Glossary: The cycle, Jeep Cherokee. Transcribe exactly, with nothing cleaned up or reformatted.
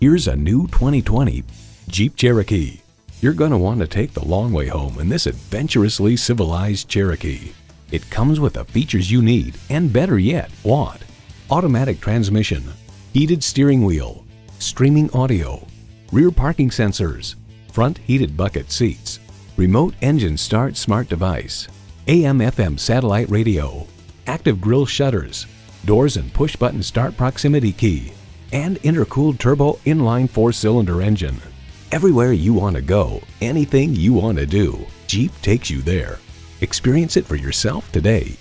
Here's a new twenty twenty Jeep Cherokee. You're going to want to take the long way home in this adventurously civilized Cherokee. It comes with the features you need and, better yet, want. Automatic transmission, heated steering wheel, streaming audio, rear parking sensors, front heated bucket seats, remote engine start smart device, A M F M satellite radio, active grille shutters, doors and push-button start proximity key, and intercooled turbo inline four-cylinder engine. Everywhere you want to go, anything you want to do, Jeep takes you there. Experience it for yourself today.